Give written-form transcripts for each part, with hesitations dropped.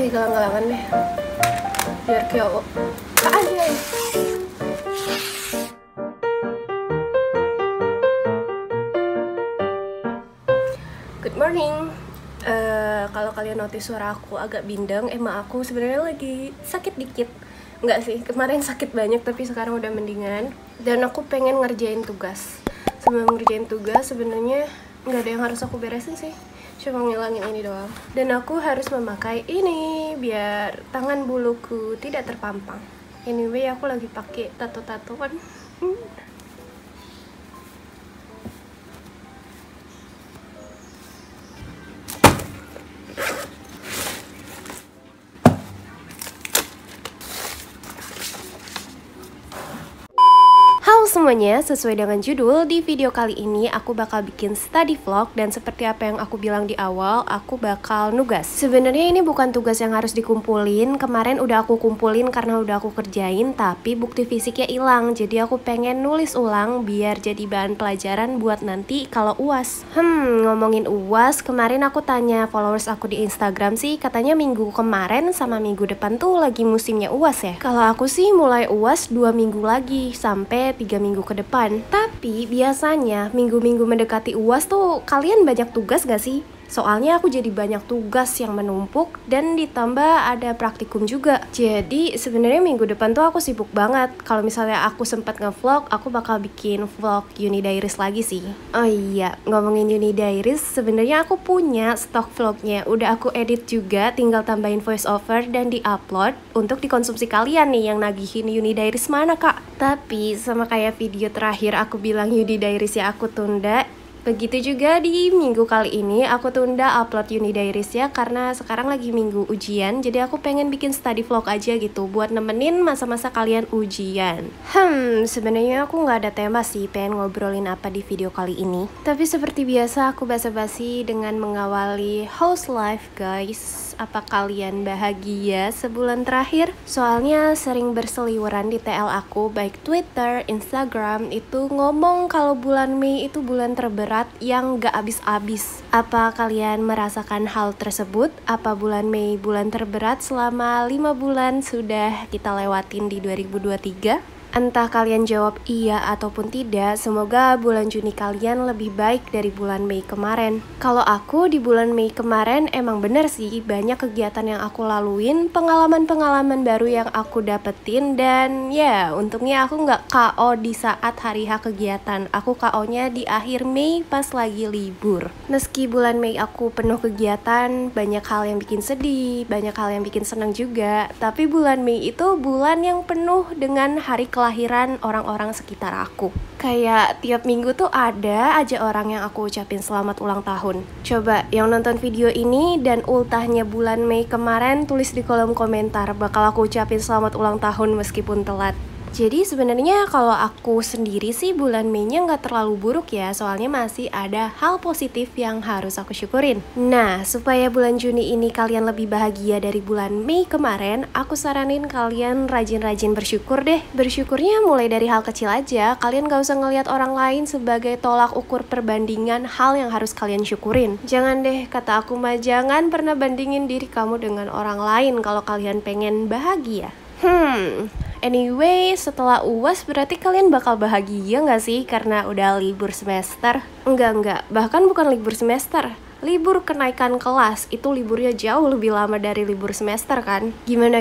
kayak galang-galangan deh, biar kayak aja. Good morning. Kalau kalian notice suara aku agak bindeng, emang aku sebenarnya lagi sakit dikit. Enggak sih, kemarin sakit banyak tapi sekarang udah mendingan. Dan aku pengen ngerjain tugas. Sebelum ngerjain tugas sebenarnya nggak ada yang harus aku beresin sih, cuma ngilangin ini doang. Dan aku harus memakai ini biar tangan buluku tidak terpampang. Anyway, aku lagi pakai tato-tatoan. Semuanya, sesuai dengan judul, di video kali ini aku bakal bikin study vlog. Dan seperti apa yang aku bilang di awal, aku bakal nugas. Sebenarnya ini bukan tugas yang harus dikumpulin. Kemarin udah aku kumpulin karena udah aku kerjain, tapi bukti fisiknya hilang. Jadi aku pengen nulis ulang biar jadi bahan pelajaran buat nanti kalau UAS. Ngomongin UAS, kemarin aku tanya followers aku di Instagram sih, katanya minggu kemarin sama minggu depan tuh lagi musimnya UAS ya. Kalau aku sih mulai UAS 2 minggu lagi sampai 3 minggu ke depan. Tapi biasanya minggu-minggu mendekati UAS tuh kalian banyak tugas gak sih? Soalnya aku jadi banyak tugas yang menumpuk dan ditambah ada praktikum juga. Jadi sebenarnya minggu depan tuh aku sibuk banget. Kalau misalnya aku sempat nge-vlog, aku bakal bikin vlog Uni Diaries lagi sih. Oh iya, ngomongin Uni Diaries, sebenarnya aku punya stok vlognya. Udah aku edit juga, tinggal tambahin voice over dan di-upload untuk dikonsumsi kalian nih yang nagihin Uni Diaries mana kak. Tapi sama kayak video terakhir aku bilang Uni Diaries ya aku tunda, begitu juga di minggu kali ini aku tunda upload Uni Diaries ya, karena sekarang lagi minggu ujian. Jadi aku pengen bikin study vlog aja gitu buat nemenin masa-masa kalian ujian. Sebenarnya aku nggak ada tema sih pengen ngobrolin apa di video kali ini. Tapi seperti biasa aku basa-basi dengan mengawali house life guys. Apa kalian bahagia sebulan terakhir? Soalnya sering berseliweran di TL aku, baik Twitter, Instagram, itu ngomong kalau bulan Mei itu bulan terberat yang gak habis-habis. Apa kalian merasakan hal tersebut? Apa bulan Mei bulan terberat selama 5 bulan sudah kita lewatin di 2023? Entah kalian jawab iya ataupun tidak, semoga bulan Juni kalian lebih baik dari bulan Mei kemarin. Kalau aku di bulan Mei kemarin emang bener sih banyak kegiatan yang aku laluin, pengalaman-pengalaman baru yang aku dapetin, dan ya untungnya aku nggak KO di saat hari H kegiatan. Aku KO-nya di akhir Mei pas lagi libur. Meski bulan Mei aku penuh kegiatan, banyak hal yang bikin sedih, banyak hal yang bikin senang juga, tapi bulan Mei itu bulan yang penuh dengan hari kelahiran orang-orang sekitar aku. Kayak tiap minggu tuh ada aja orang yang aku ucapin selamat ulang tahun. Coba yang nonton video ini dan ultahnya bulan Mei kemarin, tulis di kolom komentar, bakal aku ucapin selamat ulang tahun meskipun telat. Jadi sebenarnya kalau aku sendiri sih bulan Mei-nya nggak terlalu buruk ya, soalnya masih ada hal positif yang harus aku syukurin. Nah, supaya bulan Juni ini kalian lebih bahagia dari bulan Mei kemarin, aku saranin kalian rajin-rajin bersyukur deh. Bersyukurnya mulai dari hal kecil aja, kalian nggak usah ngelihat orang lain sebagai tolak ukur perbandingan hal yang harus kalian syukurin. Jangan deh, kata aku mah, jangan pernah bandingin diri kamu dengan orang lain kalau kalian pengen bahagia. Anyway, setelah UAS berarti kalian bakal bahagia nggak sih? Karena udah libur semester? Enggak, bahkan bukan libur semester. Libur kenaikan kelas, itu liburnya jauh lebih lama dari libur semester kan? Gimana?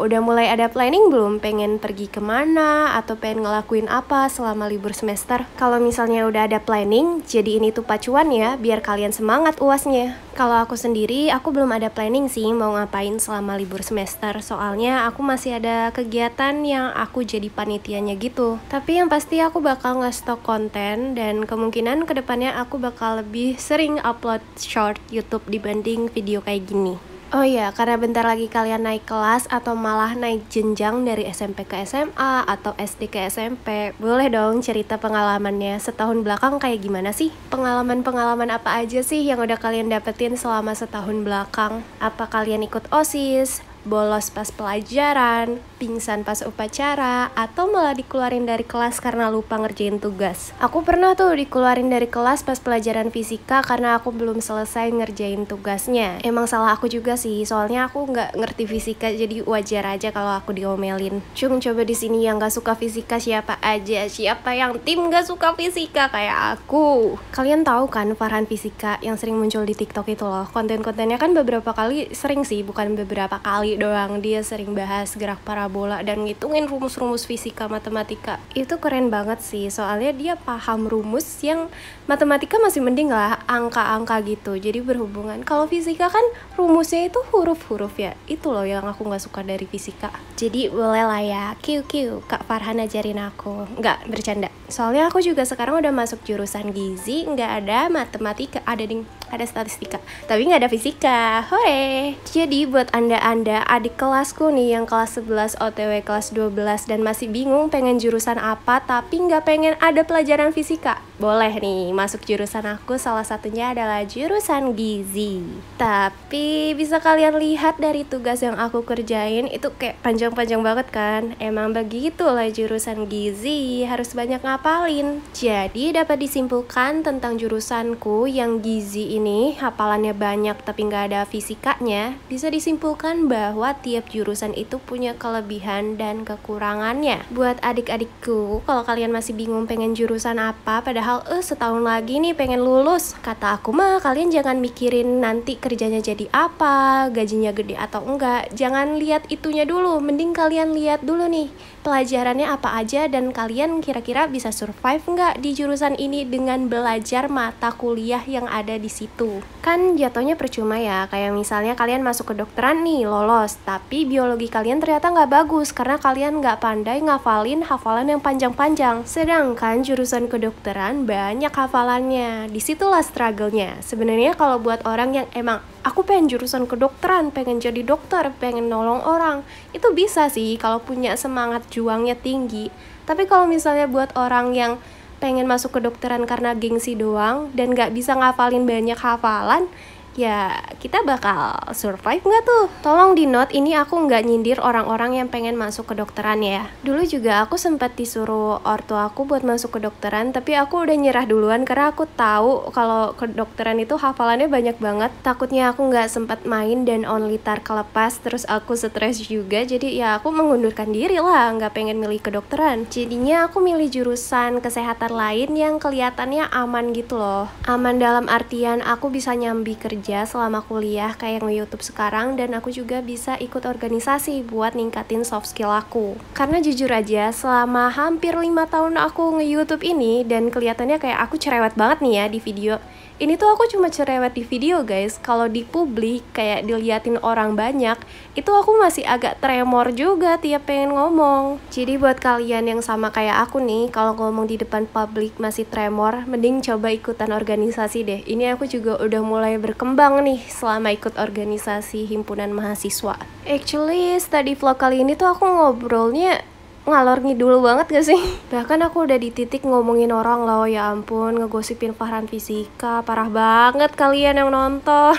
Udah mulai ada planning belum? Pengen pergi kemana? Atau pengen ngelakuin apa selama libur semester? Kalau misalnya udah ada planning, jadi ini tuh pacuan ya, biar kalian semangat UASnya. Kalau aku sendiri, aku belum ada planning sih mau ngapain selama libur semester. Soalnya aku masih ada kegiatan yang aku jadi panitianya gitu. Tapi yang pasti aku bakal nge-stok konten, dan kemungkinan kedepannya aku bakal lebih sering upload short YouTube dibanding video kayak gini. Oh iya, karena bentar lagi kalian naik kelas atau malah naik jenjang dari SMP ke SMA atau SD ke SMP, boleh dong cerita pengalamannya setahun belakang kayak gimana sih? Pengalaman-pengalaman apa aja sih yang udah kalian dapetin selama setahun belakang? Apa kalian ikut OSIS, bolos pas pelajaran, pingsan pas upacara, atau malah dikeluarin dari kelas karena lupa ngerjain tugas. Aku pernah tuh dikeluarin dari kelas pas pelajaran fisika karena aku belum selesai ngerjain tugasnya. Emang salah aku juga sih, soalnya aku nggak ngerti fisika, jadi wajar aja kalau aku diomelin. Cung, coba di sini yang nggak suka fisika siapa aja? Siapa yang tim nggak suka fisika kayak aku? Kalian tahu kan Farhan Fisika yang sering muncul di TikTok itu loh. Konten-kontennya kan beberapa kali, sering sih, bukan beberapa kali doang, dia sering bahas gerak parabola dan ngitungin rumus-rumus fisika matematika. Itu keren banget sih, soalnya dia paham rumus yang matematika masih mending lah, angka-angka gitu, jadi berhubungan. Kalau fisika kan rumusnya itu huruf-huruf ya, itu loh yang aku nggak suka dari fisika. Jadi boleh lah ya, Kak Farhan ajarin aku. Nggak, bercanda, soalnya aku juga sekarang udah masuk jurusan gizi, nggak ada matematika, ada statistika, tapi nggak ada fisika. Hore! Jadi buat anda-anda adik kelasku nih yang kelas 11 OTW kelas 12 dan masih bingung pengen jurusan apa tapi nggak pengen ada pelajaran fisika, boleh nih masuk jurusan aku, salah satunya adalah jurusan gizi. Tapi bisa kalian lihat dari tugas yang aku kerjain itu kayak panjang-panjang banget kan. Emang begitulah jurusan gizi, harus banyak ngapalin. Jadi dapat disimpulkan tentang jurusanku yang gizi ini hafalannya banyak tapi nggak ada fisikanya, bisa disimpulkan bahwa tiap jurusan itu punya kelebihan dan kekurangannya. Buat adik-adikku, kalau kalian masih bingung pengen jurusan apa, padahal setahun lagi nih pengen lulus, kata aku mah kalian jangan mikirin nanti kerjanya jadi apa, gajinya gede atau enggak, jangan lihat itunya dulu, mending kalian lihat dulu nih pelajarannya apa aja dan kalian kira-kira bisa survive nggak di jurusan ini dengan belajar mata kuliah yang ada di situ. Kan jatuhnya percuma ya, kayak misalnya kalian masuk kedokteran nih lolos, tapi biologi kalian ternyata nggak bagus karena kalian nggak pandai ngafalin hafalan yang panjang-panjang. Sedangkan jurusan kedokteran banyak hafalannya, disitulah struggle-nya. Sebenarnya kalau buat orang yang emang aku pengen jurusan kedokteran, pengen jadi dokter, pengen nolong orang, itu bisa sih kalau punya semangat juangnya tinggi. Tapi kalau misalnya buat orang yang pengen masuk kedokteran karena gengsi doang dan gak bisa ngafalin banyak hafalan, ya kita bakal survive nggak tuh? Tolong di note, ini aku nggak nyindir orang-orang yang pengen masuk kedokteran ya. Dulu juga aku sempat disuruh ortu aku buat masuk kedokteran, tapi aku udah nyerah duluan karena aku tahu kalau kedokteran itu hafalannya banyak banget. Takutnya aku nggak sempat main dan only tar kelepas, terus aku stres juga, jadi ya aku mengundurkan diri lah, nggak pengen milih kedokteran. Jadinya aku milih jurusan kesehatan lain yang kelihatannya aman gitu loh. Aman dalam artian aku bisa nyambi kerja selama kuliah kayak nge-YouTube sekarang, dan aku juga bisa ikut organisasi buat ningkatin soft skill aku. Karena jujur aja, selama hampir 5 tahun aku nge-YouTube ini, dan kelihatannya kayak aku cerewet banget nih ya di video. Ini tuh aku cuma cerewet di video guys, kalau di publik kayak diliatin orang banyak, itu aku masih agak tremor juga tiap pengen ngomong. Jadi buat kalian yang sama kayak aku nih, kalau ngomong di depan publik masih tremor, mending coba ikutan organisasi deh. Ini aku juga udah mulai berkembang nih selama ikut organisasi himpunan mahasiswa. Actually study vlog kali ini tuh aku ngobrolnya ngalor ngidul banget gak sih? Bahkan aku udah di titik ngomongin orang loh, ya ampun, ngegosipin Farhan Fisika, parah banget kalian yang nonton.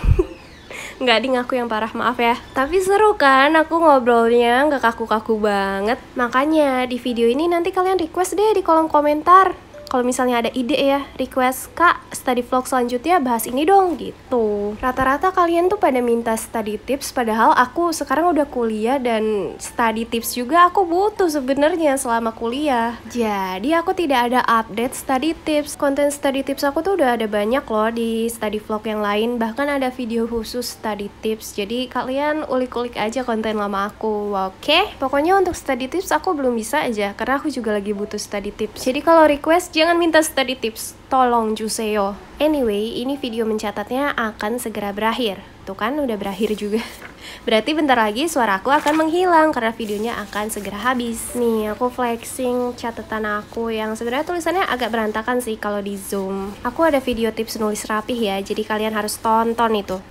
Nggak, ding, aku yang parah, maaf ya. Tapi seru kan, aku ngobrolnya nggak kaku-kaku banget. Makanya di video ini nanti kalian request deh di kolom komentar. Kalau misalnya ada ide ya, request, Kak, study vlog selanjutnya bahas ini dong, gitu. Rata-rata kalian tuh pada minta study tips, padahal aku sekarang udah kuliah dan study tips juga aku butuh sebenarnya selama kuliah. Jadi aku tidak ada update study tips. Konten study tips aku tuh udah ada banyak loh di study vlog yang lain, bahkan ada video khusus study tips. Jadi kalian ulik-ulik aja konten lama aku, oke? Pokoknya untuk study tips aku belum bisa aja, karena aku juga lagi butuh study tips. Jadi kalau request, jangan minta study tips, tolong Juseo. Anyway, ini video mencatatnya akan segera berakhir. Tuh kan, udah berakhir juga. Berarti bentar lagi suaraku akan menghilang karena videonya akan segera habis. Nih, aku flexing catatan aku yang sebenarnya tulisannya agak berantakan sih kalau di zoom. Aku ada video tips nulis rapih ya, jadi kalian harus tonton itu.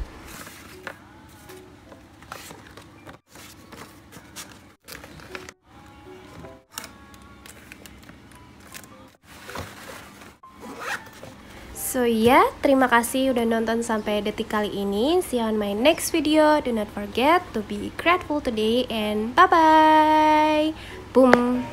So yeah, terima kasih udah nonton sampai detik kali ini. See you on my next video. Do not forget to be grateful today and bye-bye. Boom.